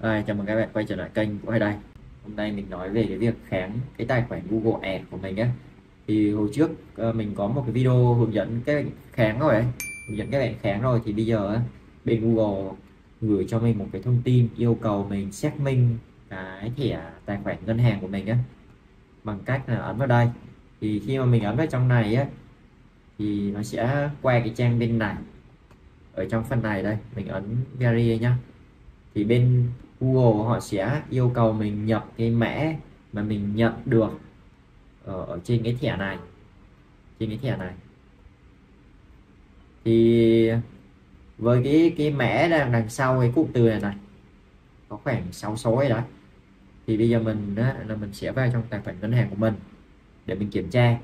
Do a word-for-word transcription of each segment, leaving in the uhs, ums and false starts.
Đây, chào mừng các bạn quay trở lại kênh của đây. Hôm nay mình nói về cái việc kháng cái tài khoản Google Ads của mình ấy. Thì hồi trước mình có một cái video hướng dẫn các bạn kháng rồi ấy. Hướng dẫn các bạn kháng rồi thì bây giờ ấy, bên Google gửi cho mình một cái thông tin yêu cầu mình xác minh cái thẻ tài khoản ngân hàng của mình ấy, bằng cách là ấn vào đây. Thì khi mà mình ấn vào trong này ấy, thì nó sẽ qua cái trang bên này. Ở trong phần này đây, mình ấn Gallery nhá. Thì bên Google họ sẽ yêu cầu mình nhập cái mã mà mình nhận được ở, ở trên cái thẻ này. Trên cái thẻ này thì với cái cái mã đang đằng sau cái cụm từ này này có khoảng sáu số ấy đó. Thì bây giờ mình đó, là mình sẽ vào trong tài khoản ngân hàng của mình để mình kiểm tra,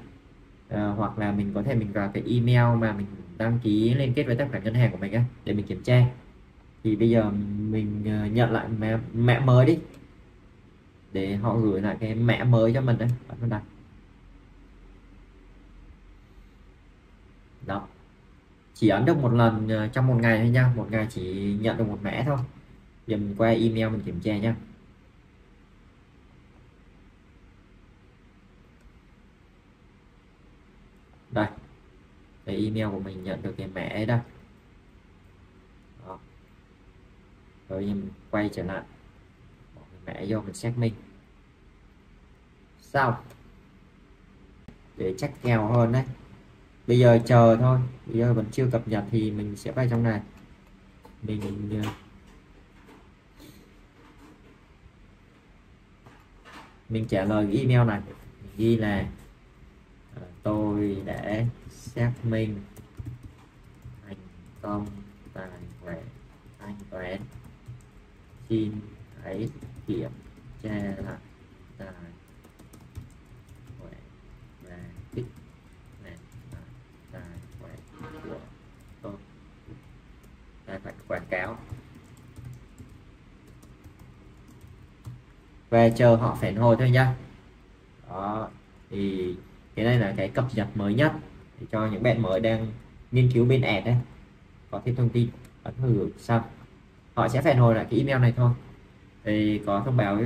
à, hoặc là mình có thể mình vào cái email mà mình đăng ký liên kết với tài khoản ngân hàng của mình ấy, để mình kiểm tra. Thì bây giờ mình nhận lại mã, mã mới đi, để họ gửi lại cái mã mới cho mình đấy. Đặt đó, chỉ ấn được một lần trong một ngày thôi nha, một ngày chỉ nhận được một mã thôi. Giờ mình qua email mình kiểm tra nhá. Đây, cái email của mình nhận được cái mã ấy đó. Rồi mình quay trở lại mẹ vô mình xác minh sau để chắc kèo hơn đấy. Bây giờ chờ thôi, bây giờ vẫn chưa cập nhật thì mình sẽ vào trong này mình, mình mình trả lời cái email này, mình ghi là tôi đã xác minh thành công tài khoản thanh toán, xin hãy kiểm tra lại tài khoản và kích nạp lại tài khoản của tôi. Tài khoản quảng cáo và chờ họ phản hồi thôi nha. Đó, thì cái này là cái cập nhật mới nhất để cho những bạn mới đang nghiên cứu bên Ads đấy có thêm thông tin. Ấn thử xong họ sẽ phản hồi lại cái email này thôi. Thì có thông báo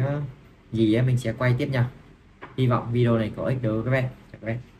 gì ấy, mình sẽ quay tiếp nha. Hy vọng video này có ích đối với các bạn. Chào các bạn.